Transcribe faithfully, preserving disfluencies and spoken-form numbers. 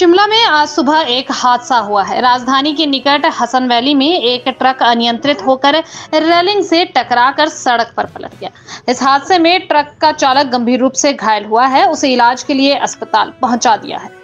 शिमला में आज सुबह एक हादसा हुआ है। राजधानी के निकट हसन वैली में एक ट्रक अनियंत्रित होकर रेलिंग से टकराकर सड़क पर पलट गया। इस हादसे में ट्रक का चालक गंभीर रूप से घायल हुआ है, उसे इलाज के लिए अस्पताल पहुंचा दिया है।